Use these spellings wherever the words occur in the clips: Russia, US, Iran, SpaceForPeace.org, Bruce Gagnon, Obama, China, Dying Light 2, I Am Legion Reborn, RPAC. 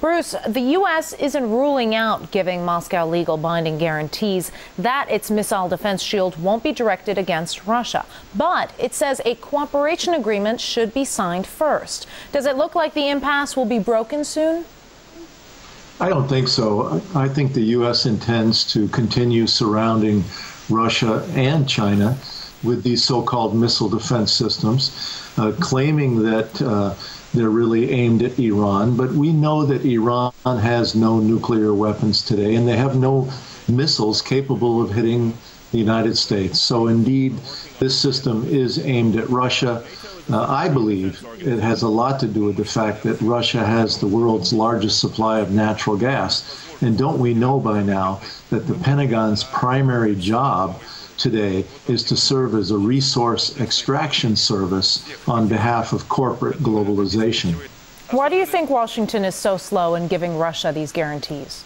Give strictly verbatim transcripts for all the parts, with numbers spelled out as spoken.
Bruce, the U S isn't ruling out giving Moscow legal binding guarantees that its missile defense shield won't be directed against Russia. But it says a cooperation agreement should be signed first. Does it look like the impasse will be broken soon? I don't think so. I think the U S intends to continue surrounding Russia and China with these so-called missile defense systems, uh, claiming that uh, they're really aimed at Iran. But we know that Iran has no nuclear weapons today, and they have no missiles capable of hitting the United States. So indeed, this system is aimed at Russia. Uh, I believe it has a lot to do with the fact that Russia has the world's largest supply of natural gas. And don't we know by now that the Pentagon's primary job today is to serve as a resource extraction service on behalf of corporate globalization? Why do you think Washington is so slow in giving Russia these guarantees?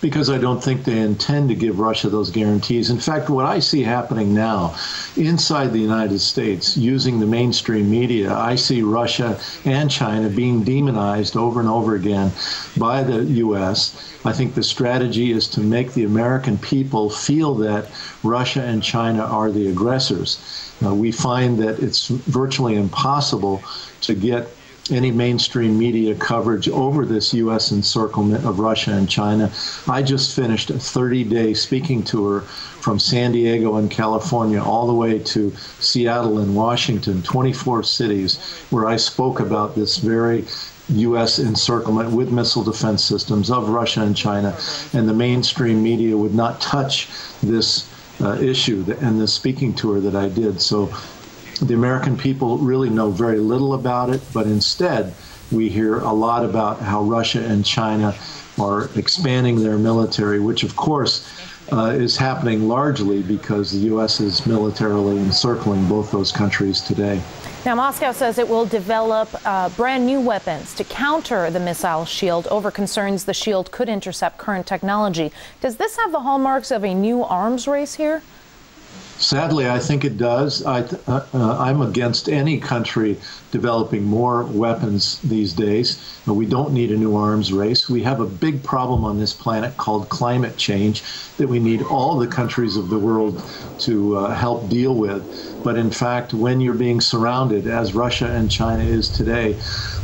Because I don't think they intend to give Russia those guarantees. In fact, what I see happening now inside the United States, using the mainstream media, I see Russia and China being demonized over and over again by the U S. I think the strategy is to make the American people feel that Russia and China are the aggressors. Uh, we find that it's virtually impossible to get any mainstream media coverage over this U S encirclement of Russia and China. I just finished a thirty day speaking tour from San Diego in California all the way to Seattle and Washington, twenty-four cities, where I spoke about this very U S encirclement with missile defense systems of Russia and China, and the mainstream media would not touch this uh, issue and this speaking tour that I did. So the American people really know very little about it, but instead we hear a lot about how Russia and China are expanding their military, which of course uh, is happening largely because the U S is militarily encircling both those countries today. Now, Moscow says it will develop uh, brand new weapons to counter the missile shield over concerns the shield could intercept current technology. Does this have the hallmarks of a new arms race here? Sadly, I think it does. I, uh, I'm against any country developing more weapons these days. We don't need a new arms race. We have a big problem on this planet called climate change that we need all the countries of the world to uh, help deal with. But in fact, when you're being surrounded, as Russia and China is today,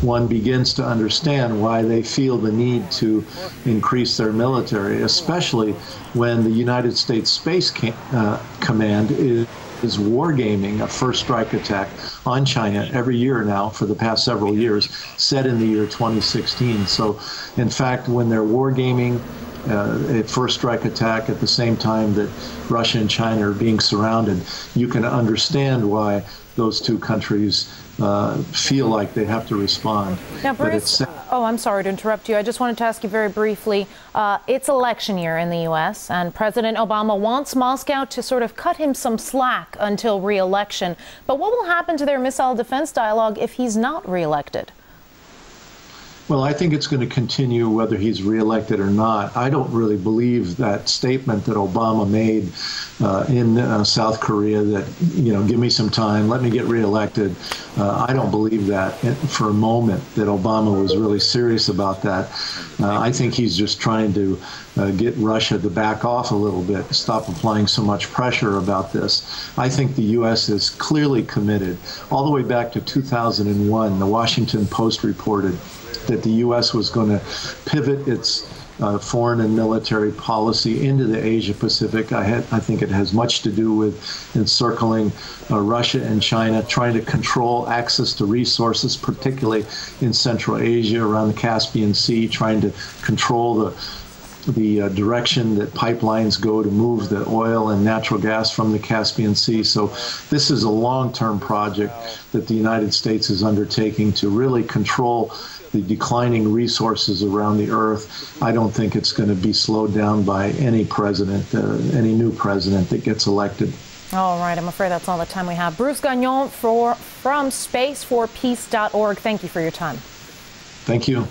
one begins to understand why they feel the need to increase their military, especially when the United States Space Cam- uh, Command Is, is wargaming a first strike attack on China every year now for the past several years, set in the year twenty sixteen. So, in fact, when they're wargaming uh, a first strike attack at the same time that Russia and China are being surrounded, you can understand why those two countries uh, feel like they have to respond. Now, Bruce, oh, I'm sorry to interrupt you. I just wanted to ask you very briefly, uh, it's election year in the U S, and President Obama wants Moscow to sort of cut him some slack until re-election. But what will happen to their missile defense dialogue if he's not re-elected? Well, I think it's going to continue whether he's reelected or not. I don't really believe that statement that Obama made uh, in uh, South Korea that, you know, give me some time, let me get reelected. Uh, I don't believe that for a moment, that Obama was really serious about that. Uh, I think he's just trying to uh, get Russia to back off a little bit, stop applying so much pressure about this. I think the U S is clearly committed. All the way back to two thousand one, the Washington Post reported that the U S was going to pivot its uh, foreign and military policy into the Asia-Pacific. I, had, I think it has much to do with encircling uh, Russia and China, trying to control access to resources, particularly in Central Asia, around the Caspian Sea, trying to control the the uh, direction that pipelines go to move the oil and natural gas from the Caspian Sea. So this is a long-term project that the United States is undertaking to really control the declining resources around the earth. I don't think it's going to be slowed down by any president, uh, any new president that gets elected. All right, I'm afraid that's all the time we have. Bruce Gagnon for, from Space For Peace dot org. Thank you for your time. Thank you.